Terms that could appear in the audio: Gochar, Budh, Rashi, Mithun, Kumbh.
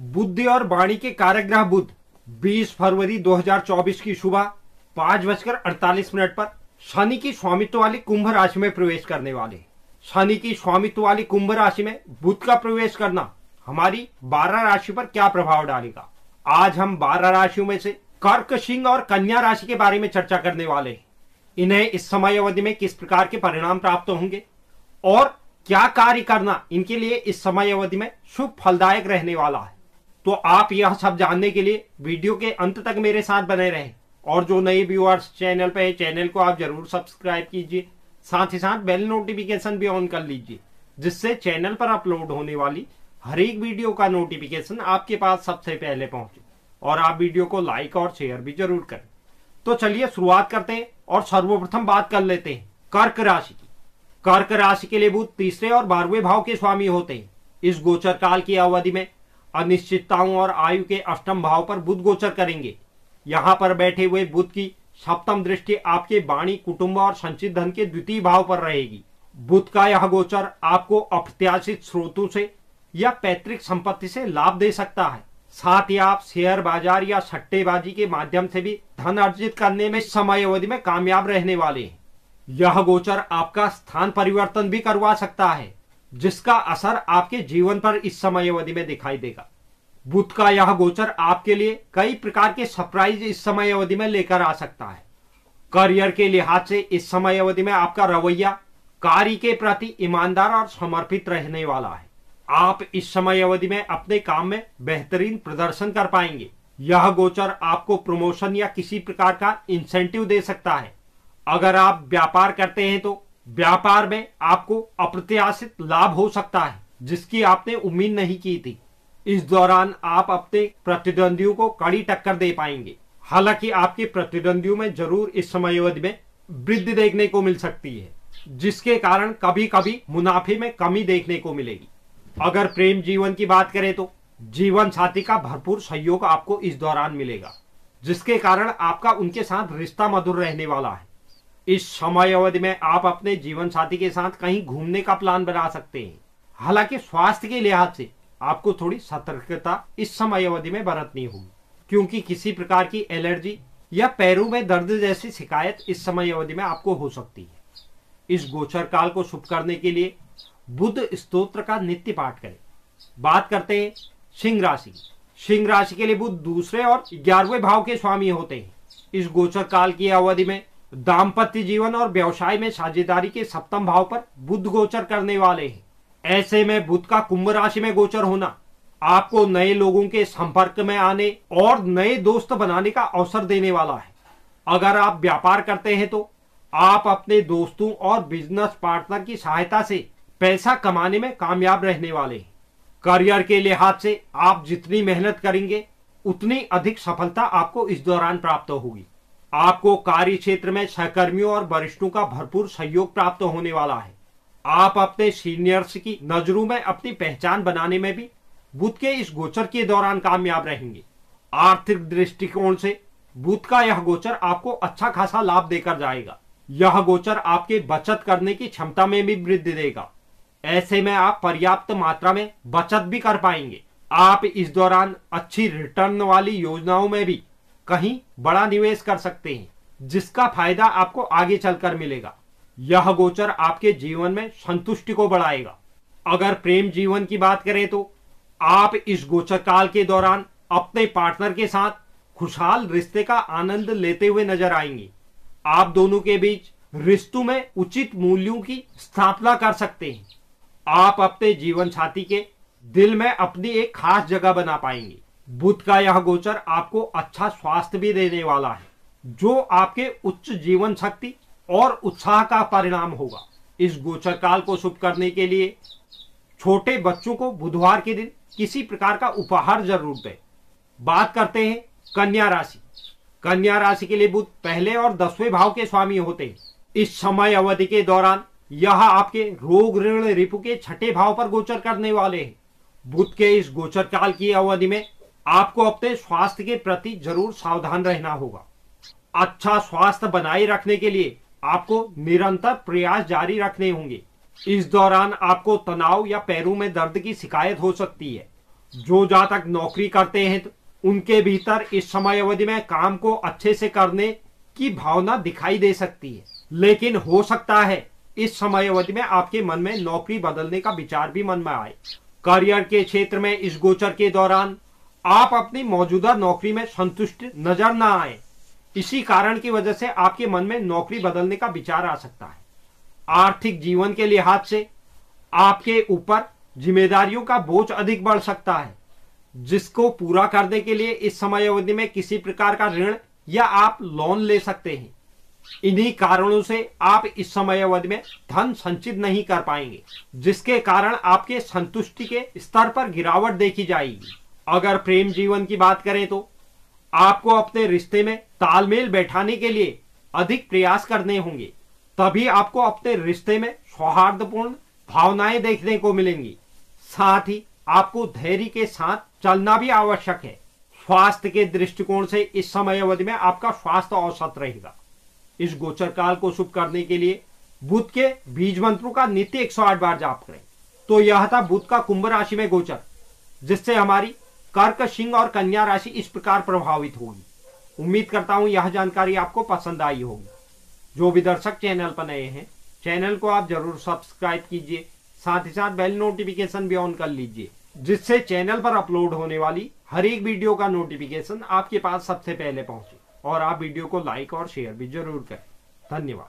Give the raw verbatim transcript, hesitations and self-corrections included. बुद्धि और वाणी के कारक ग्रह बुध बीस फरवरी दो हजार चौबीस की सुबह पांच बजकर अड़तालीस मिनट पर शनि की स्वामित्व वाली कुंभ राशि में प्रवेश करने वाले। शनि की स्वामित्व वाली कुंभ राशि में बुध का प्रवेश करना हमारी बारह राशि पर क्या प्रभाव डालेगा, आज हम बारह राशियों में से कर्क, सिंह और कन्या राशि के बारे में चर्चा करने वाले हैं। इन्हें इस समय अवधि में किस प्रकार के परिणाम प्राप्त होंगे और क्या कार्य करना इनके लिए इस समय अवधि में शुभ फलदायक रहने वाला है, तो आप यह सब जानने के लिए वीडियो के अंत तक मेरे साथ बने रहें। और जो नए व्यूअर्स चैनल पर है, चैनल को आप जरूर सब्सक्राइब कीजिए, साथ ही साथ बेल नोटिफिकेशन भी ऑन कर लीजिए, जिससे चैनल पर अपलोड होने वाली हर एक वीडियो का नोटिफिकेशन आपके पास सबसे पहले पहुंचे। और आप वीडियो को लाइक और शेयर भी जरूर करें। तो चलिए शुरुआत करते हैं और सर्वप्रथम बात कर लेते हैं कर्क राशि की। कर्क राशि के लिए बुध तीसरे और बारहवें भाव के स्वामी होते हैं। इस गोचर काल की अवधि में अनिश्चितताओं और आयु के अष्टम भाव पर बुध गोचर करेंगे। यहाँ पर बैठे हुए बुध की सप्तम दृष्टि आपके वाणी, कुटुंब और संचित धन के द्वितीय भाव पर रहेगी। बुध का यह गोचर आपको अप्रत्याशित स्रोतों से या पैतृक संपत्ति से लाभ दे सकता है। साथ ही आप शेयर बाजार या सट्टेबाजी के माध्यम से भी धन अर्जित करने में समयावधि में कामयाब रहने वाले हैं। यह गोचर आपका स्थान परिवर्तन भी करवा सकता है, जिसका असर आपके जीवन पर इस समयावधि में दिखाई देगा। बुध का यह गोचर आपके लिए कई प्रकार के सरप्राइज इस समय अवधि में लेकर आ सकता है। करियर के लिहाज से इस समय अवधि में आपका रवैया कार्य के प्रति ईमानदार और समर्पित रहने वाला है। आप इस समय अवधि में अपने काम में बेहतरीन प्रदर्शन कर पाएंगे। यह गोचर आपको प्रमोशन या किसी प्रकार का इंसेंटिव दे सकता है। अगर आप व्यापार करते हैं तो व्यापार में आपको अप्रत्याशित लाभ हो सकता है, जिसकी आपने उम्मीद नहीं की थी। इस दौरान आप अपने प्रतिद्वंदियों को कड़ी टक्कर दे पाएंगे। हालांकि आपके प्रतिद्वंदियों में जरूर इस समय अवधि में वृद्धि देखने को मिल सकती है, जिसके कारण कभी कभी मुनाफे में कमी देखने को मिलेगी। अगर प्रेम जीवन की बात करें तो जीवन साथी का भरपूर सहयोग आपको इस दौरान मिलेगा, जिसके कारण आपका उनके साथ रिश्ता मधुर रहने वाला है। इस समय अवधि में आप अपने जीवन साथी के साथ कहीं घूमने का प्लान बना सकते हैं। हालांकि स्वास्थ्य के लिहाज से आपको थोड़ी सतर्कता इस समय अवधि में बरतनी होगी, क्योंकि किसी प्रकार की एलर्जी या पैरों में दर्द जैसी शिकायत इस समय अवधि में आपको हो सकती है। इस गोचर काल को शुभ करने के लिए बुध स्तोत्र का नित्य पाठ करें। बात करते हैं सिंह राशि की। सिंह राशि के लिए बुध दूसरे और ग्यारहवें भाव के स्वामी होते हैं। इस गोचर काल की अवधि में दाम्पत्य जीवन और व्यवसाय में साझेदारी के सप्तम भाव पर बुध गोचर करने वाले हैं। ऐसे में बुध का कुंभ राशि में गोचर होना आपको नए लोगों के संपर्क में आने और नए दोस्त बनाने का अवसर देने वाला है। अगर आप व्यापार करते हैं तो आप अपने दोस्तों और बिजनेस पार्टनर की सहायता से पैसा कमाने में कामयाब रहने वाले हैं। करियर के लिहाज से आप जितनी मेहनत करेंगे उतनी अधिक सफलता आपको इस दौरान प्राप्त होगी। आपको कार्य क्षेत्र में सहकर्मियों और वरिष्ठों का भरपूर सहयोग प्राप्त होने वाला है। आप अपने सीनियर्स की नजरों में अपनी पहचान बनाने में भी बुध के इस गोचर के दौरान कामयाब रहेंगे। आर्थिक दृष्टिकोण से बुध का यह गोचर आपको अच्छा खासा लाभ देकर जाएगा। यह गोचर आपके बचत करने की क्षमता में भी वृद्धि देगा। ऐसे में आप पर्याप्त मात्रा में बचत भी कर पाएंगे। आप इस दौरान अच्छी रिटर्न वाली योजनाओं में भी कहीं बड़ा निवेश कर सकते हैं, जिसका फायदा आपको आगे चलकर मिलेगा। यह गोचर आपके जीवन में संतुष्टि को बढ़ाएगा। अगर प्रेम जीवन की बात करें तो आप इस गोचर काल के दौरान अपने पार्टनर के साथ खुशहाल रिश्ते का आनंद लेते हुए नजर आएंगे। आप दोनों के बीच रिश्तों में उचित मूल्यों की स्थापना कर सकते हैं। आप अपने जीवन साथी के दिल में अपनी एक खास जगह बना पाएंगे। बुध का यह गोचर आपको अच्छा स्वास्थ्य भी देने वाला है, जो आपके उच्च जीवन शक्ति और उत्साह का परिणाम होगा। इस गोचर काल को शुभ करने के लिए छोटे बच्चों को बुधवार के दिन किसी प्रकार का उपहार जरूर दें। बात करते हैं कन्या राशि। कन्या राशि के लिए बुध पहले और दसवें भाव के स्वामी होते हैं। इस समय अवधि के दौरान यह आपके रोग, ऋण, रिपु के छठे भाव पर गोचर करने वाले हैं। बुध के इस गोचर काल की अवधि में आपको अपने स्वास्थ्य के प्रति जरूर सावधान रहना होगा। अच्छा स्वास्थ्य बनाए रखने के लिए आपको निरंतर प्रयास जारी रखने होंगे। इस दौरान आपको तनाव या पैरों में दर्द की शिकायत हो सकती है। जो जातक नौकरी करते हैं तो उनके भीतर इस समय अवधि में काम को अच्छे से करने की भावना दिखाई दे सकती है, लेकिन हो सकता है इस समय अवधि में आपके मन में नौकरी बदलने का विचार भी मन में आए। करियर के क्षेत्र में इस गोचर के दौरान आप अपनी मौजूदा नौकरी में संतुष्ट नजर न आए, इसी कारण की वजह से आपके मन में नौकरी बदलने का विचार आ सकता है। आर्थिक जीवन के लिहाज से आपके ऊपर जिम्मेदारियों का बोझ अधिक बढ़ सकता है, जिसको पूरा करने के लिए इस समय अवधि में किसी प्रकार का ऋण या आप लोन ले सकते हैं। इन्हीं कारणों से आप इस समय अवधि में धन संचित नहीं कर पाएंगे, जिसके कारण आपके संतुष्टि के स्तर पर गिरावट देखी जाएगी। अगर प्रेम जीवन की बात करें तो आपको अपने रिश्ते में तालमेल बैठाने के लिए अधिक प्रयास करने होंगे, तभी आपको अपने रिश्ते में सौहार्दपूर्ण भावनाएं देखने को मिलेंगी। साथ ही आपको धैर्य के साथ चलना भी आवश्यक है। स्वास्थ्य के दृष्टिकोण से इस समय अवधि में आपका स्वास्थ्य औसत रहेगा। इस गोचर काल को शुभ करने के लिए बुध के बीज मंत्रों का नित्य एक सौ आठ बार जाप करें। तो यह था बुध का कुंभ राशि में गोचर, जिससे हमारी कर्क, सिंह और कन्या राशि इस प्रकार प्रभावित होगी। उम्मीद करता हूं यह जानकारी आपको पसंद आई होगी। जो भी दर्शक चैनल पर नए हैं, चैनल को आप जरूर सब्सक्राइब कीजिए, साथ ही साथ बेल नोटिफिकेशन भी ऑन कर लीजिए, जिससे चैनल पर अपलोड होने वाली हर एक वीडियो का नोटिफिकेशन आपके पास सबसे पहले पहुंचे। और आप वीडियो को लाइक और शेयर भी जरूर करें। धन्यवाद।